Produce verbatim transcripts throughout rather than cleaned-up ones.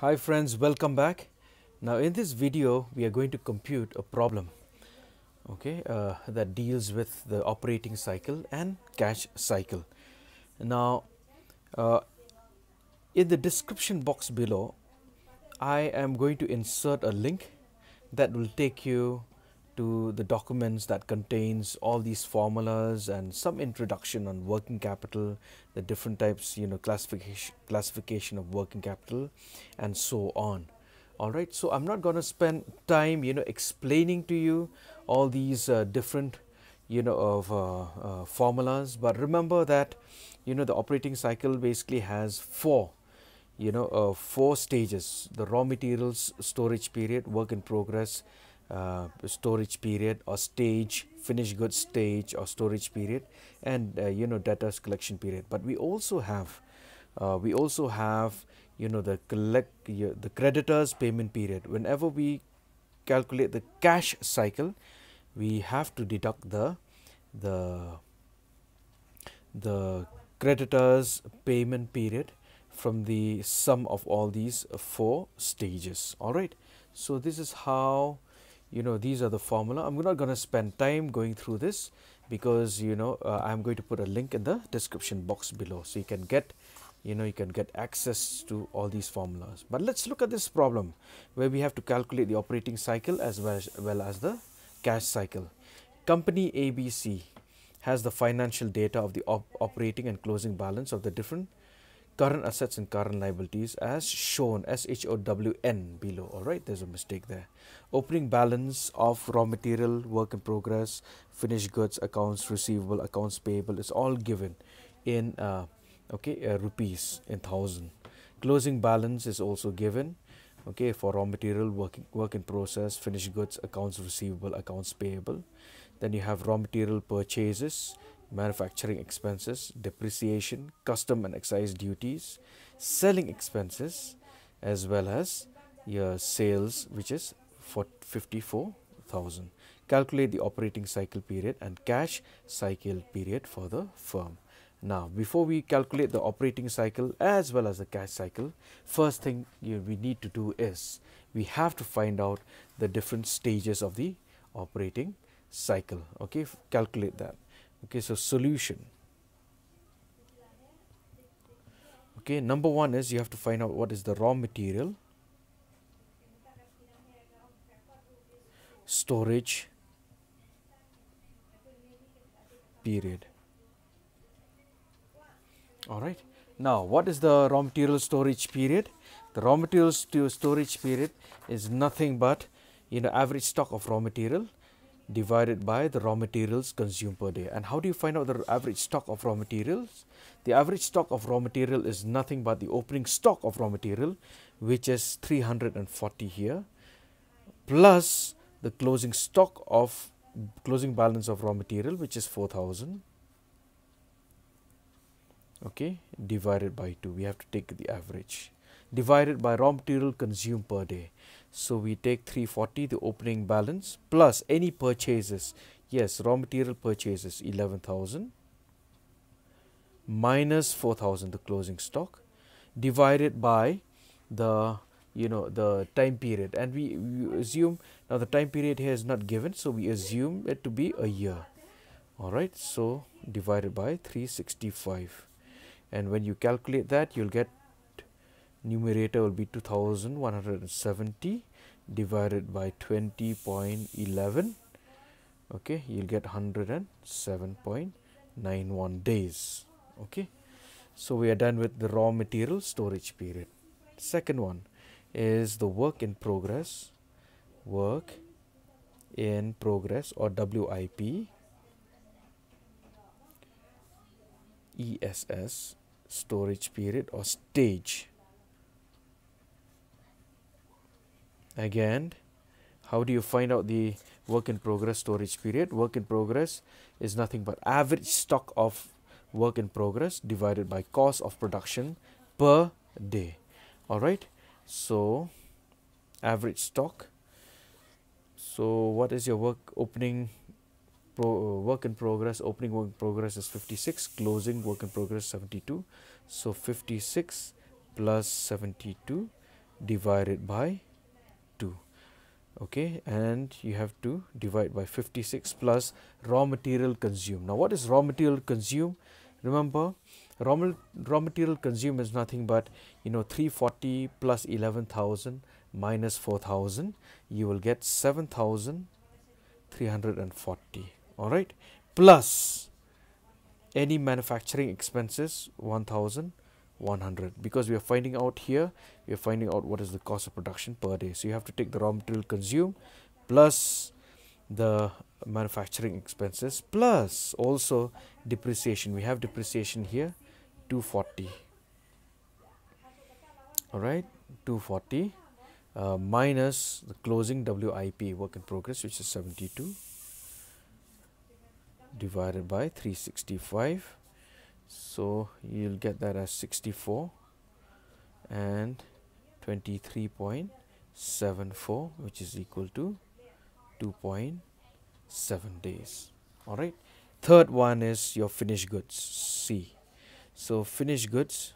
Hi friends, welcome back. Now in this video we are going to compute a problem, okay, uh, that deals with the operating cycle and cash cycle. Now uh, in the description box below I am going to insert a link that will take you to the documents that contains all these formulas and some introduction on working capital, the different types, you know, classification classification of working capital and so on. All right, so I'm not going to spend time, you know, explaining to you all these uh, different, you know, of uh, uh, formulas, but remember that, you know, the operating cycle basically has four, you know, uh, four stages: the raw materials storage period, work in progress uh, storage period or stage, finished goods stage or storage period, and uh, you know, debtors collection period. But we also have uh, we also have you know the collect uh, the creditors payment period. Whenever we calculate the cash cycle, we have to deduct the the the creditors payment period from the sum of all these four stages. All right, so this is how, you know, these are the formula. I'm not going to spend time going through this because, you know, uh, I'm going to put a link in the description box below, so you can get, you know, you can get access to all these formulas. But let's look at this problem where we have to calculate the operating cycle as well as, well as the cash cycle. Company A B C has the financial data of the op operating and closing balance of the different current assets and current liabilities as shown, S H O W N below. All right, there's a mistake there. Opening balance of raw material, work in progress, finished goods, accounts receivable, accounts payable is all given in uh, okay uh, rupees, in thousand. Closing balance is also given, okay, for raw material, working work in process, finished goods, accounts receivable, accounts payable. Then you have raw material purchases, manufacturing expenses, depreciation, custom and excise duties, selling expenses, as well as your sales, which is for fifty-four thousand. Calculate the operating cycle period and cash cycle period for the firm. Now, before we calculate the operating cycle as well as the cash cycle, first thing you, we need to do is we have to find out the different stages of the operating cycle. Okay, calculate that. Okay, so solution. Okay, number one is you have to find out what is the raw material, storage period. All right, now what is the raw material storage period? The raw material st storage period is nothing but, you know, average stock of raw material divided by the raw materials consumed per day. And how do you find out the average stock of raw materials? The average stock of raw material is nothing but the opening stock of raw material, which is three hundred forty here, plus the closing stock of closing balance of raw material, which is four thousand, okay, divided by two. We have to take the average, divided by raw material consumed per day. So we take three forty, the opening balance, plus any purchases. Yes, raw material purchases eleven thousand, minus four thousand, the closing stock, divided by the, you know, the time period. And we, we assume, now the time period here is not given, so we assume it to be a year. All right, so divided by three sixty-five, and when you calculate that, you'll get numerator will be two thousand one hundred seventy divided by twenty point one one. okay, you'll get one hundred seven point nine one days. Okay, so we are done with the raw material storage period. Second one is the work in progress, work in progress or W I P, E S S storage period or stage. Again, how do you find out the work in progress storage period? Work in progress is nothing but average stock of work in progress divided by cost of production per day. All right, so average stock. So what is your work opening pro, work in progress? Opening work in progress is fifty-six, closing work in progress seventy-two. So fifty-six plus seventy-two divided by two, okay, and you have to divide by fifty-six plus raw material consumed. Now, what is raw material consumed? Remember, raw, raw material consumed is nothing but, you know, three forty plus eleven thousand minus four thousand, you will get seven thousand three hundred forty, all right, plus any manufacturing expenses one thousand one hundred, because we are finding out here, we are finding out what is the cost of production per day. So, you have to take the raw material consumed plus the manufacturing expenses plus also depreciation. We have depreciation here two forty, all right, two forty uh, minus the closing W I P, work in progress, which is seventy-two, divided by three sixty-five. So, you will get that as sixty-four and twenty-three point seven four, which is equal to two point seven days. All right. Third one is your finished goods, C. So, finished goods,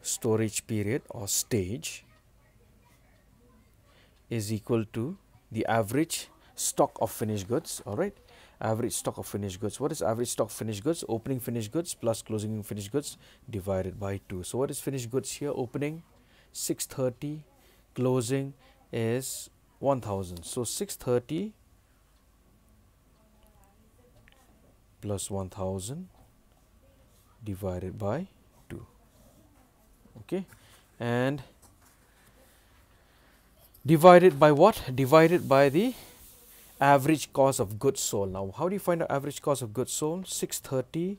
storage period or stage is equal to the average stock of finished goods, all right, average stock of finished goods. What is average stock of finished goods? Opening finished goods plus closing finished goods divided by two. So, what is finished goods here? Opening six thirty, closing is one thousand. So, six thirty plus one thousand divided by two, okay, and divided by what? Divided by the average cost of goods sold. Now, how do you find the average cost of goods sold? six thirty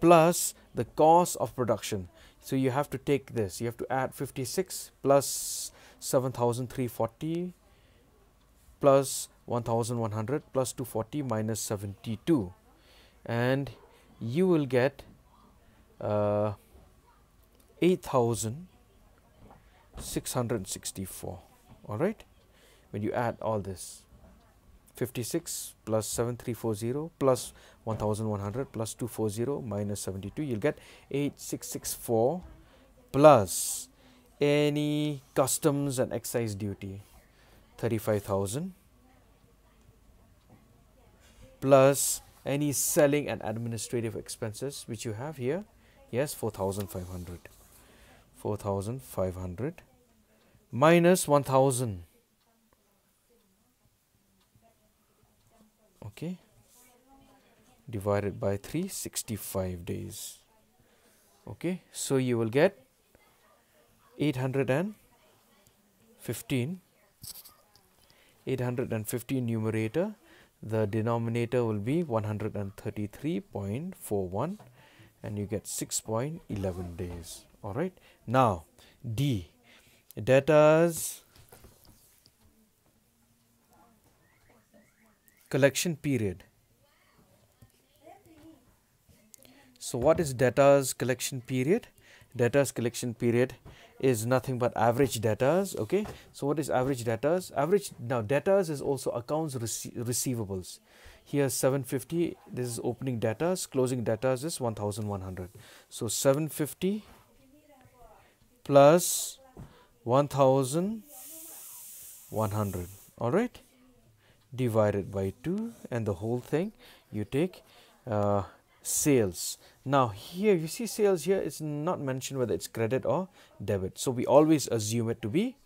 plus the cost of production. So, you have to take this, you have to add fifty-six plus seven thousand three hundred forty plus one thousand one hundred plus two forty minus seventy-two, and you will get uh, eight thousand six hundred sixty-four, all right, when you add all this. fifty-six plus seven thousand three hundred forty plus one thousand one hundred plus two forty minus seventy-two, you'll get eight thousand six hundred sixty-four plus any customs and excise duty, thirty-five thousand, plus any selling and administrative expenses, which you have here, yes, four thousand five hundred, four thousand five hundred minus one thousand. Okay, divided by three sixty-five days. Okay, so you will get eight hundred fifteen, eight hundred fifteen numerator, the denominator will be one hundred thirty-three point four one, and you get six point one one days. All right, now D, debtors collection period. So, what is debtors collection period? Debtors collection period is nothing but average debtors, okay. So, what is average debtors? Average, now debtors is also accounts rece receivables. Here seven fifty, this is opening debtors, closing debtors is one thousand one hundred. So, seven fifty plus one thousand one hundred, all right, divided by two, and the whole thing you take uh, sales. Now, here you see sales here, it's not mentioned whether it's credit or debit. So, we always assume it to be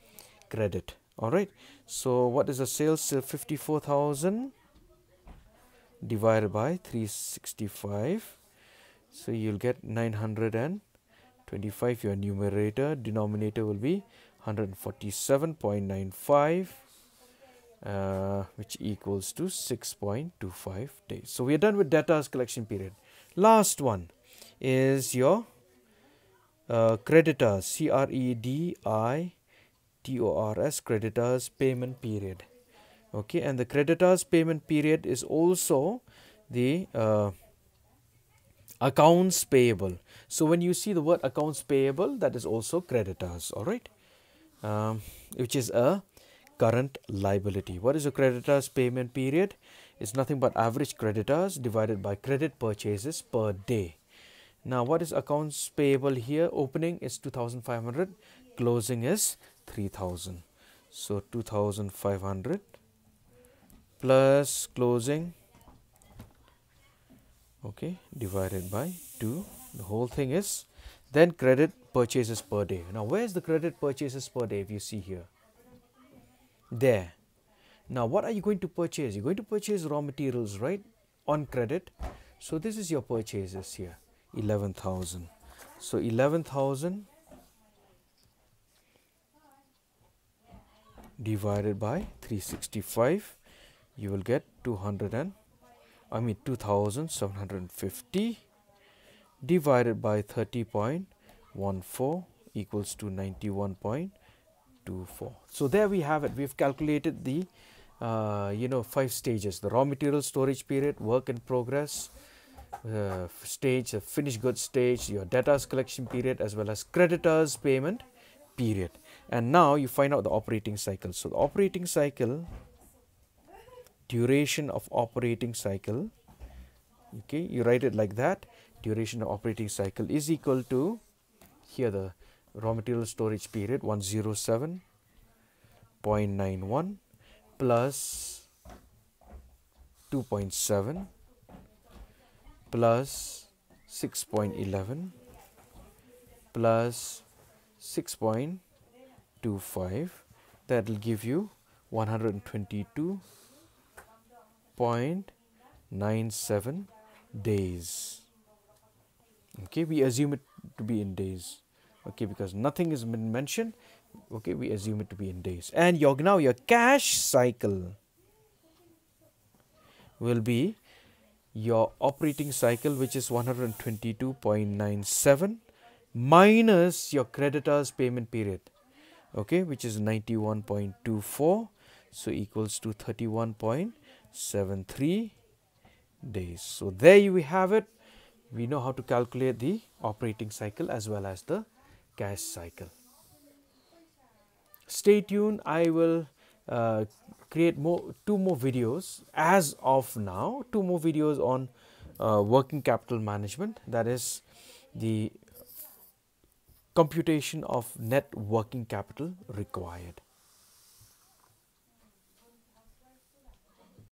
credit. All right. So, what is the sales? So, fifty-four thousand divided by three sixty-five. So, you'll get nine hundred twenty-five. Your numerator, denominator will be one hundred forty-seven point nine five. Uh, which equals to six point two five days. So, we are done with debtors collection period. Last one is your uh, creditors, C R E D I T O R S, creditors payment period. Okay, and the creditors payment period is also the uh, accounts payable. So, when you see the word accounts payable, that is also creditors, all right, um, which is a current liability. What is a creditor's payment period? It's nothing but average creditors divided by credit purchases per day. Now what is accounts payable here? Opening is two thousand five hundred, closing is three thousand. So two thousand five hundred plus closing, okay, divided by two, the whole thing is, then credit purchases per day. Now where is the credit purchases per day? If you see here, there. Now what are you going to purchase? You're going to purchase raw materials, right, on credit. So this is your purchases here, eleven thousand. So eleven thousand divided by three sixty-five, you will get two hundred and I mean two thousand seven hundred fifty divided by thirty point one four equals to ninety-one point two four. So there we have it. We've calculated the uh, you know five stages: the raw material storage period, work in progress uh, stage, the finished goods stage, your debtors collection period, as well as creditors payment period. And now you find out the operating cycle. So the operating cycle, duration of operating cycle, okay, you write it like that. Duration of operating cycle is equal to, here the raw material storage period, one hundred seven point nine one plus two point seven plus six point eleven plus six point two five, that will give you one hundred twenty-two point nine seven days. Okay, we assume it to be in days, okay, because nothing has been mentioned. Okay, we assume it to be in days. And your, now your cash cycle will be your operating cycle, which is one hundred twenty-two point nine seven minus your creditor's payment period, okay, which is ninety-one point two four, so equals to thirty-one point seven three days. So there you have it. We know how to calculate the operating cycle as well as the cash cycle. Stay tuned. I will uh, create more two more videos as of now, two more videos on uh, working capital management, that is the computation of net working capital required.